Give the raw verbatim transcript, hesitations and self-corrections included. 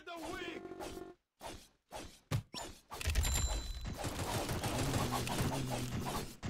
Destroy the weak!